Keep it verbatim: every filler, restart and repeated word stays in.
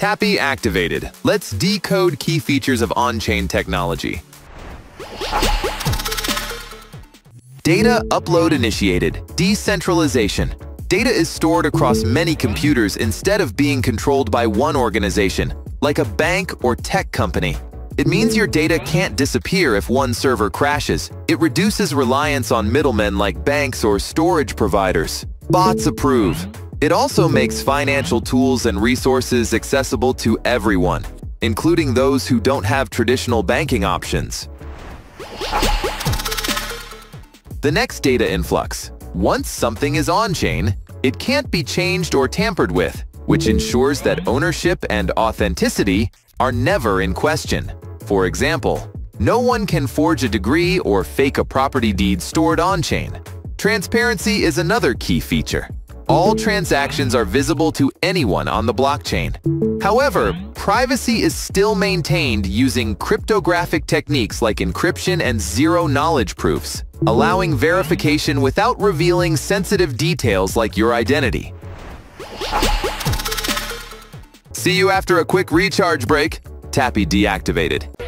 Tappy activated. Let's decode key features of on-chain technology. Data upload initiated. Decentralization. Data is stored across many computers instead of being controlled by one organization, like a bank or tech company. It means your data can't disappear if one server crashes. It reduces reliance on middlemen like banks or storage providers. Bots approve. It also makes financial tools and resources accessible to everyone, including those who don't have traditional banking options. The next data influx. Once something is on-chain, it can't be changed or tampered with, which ensures that ownership and authenticity are never in question. For example, no one can forge a degree or fake a property deed stored on-chain. Transparency is another key feature. All transactions are visible to anyone on the blockchain. However, privacy is still maintained using cryptographic techniques like encryption and zero-knowledge proofs, allowing verification without revealing sensitive details like your identity. See you after a quick recharge break. Tappy deactivated.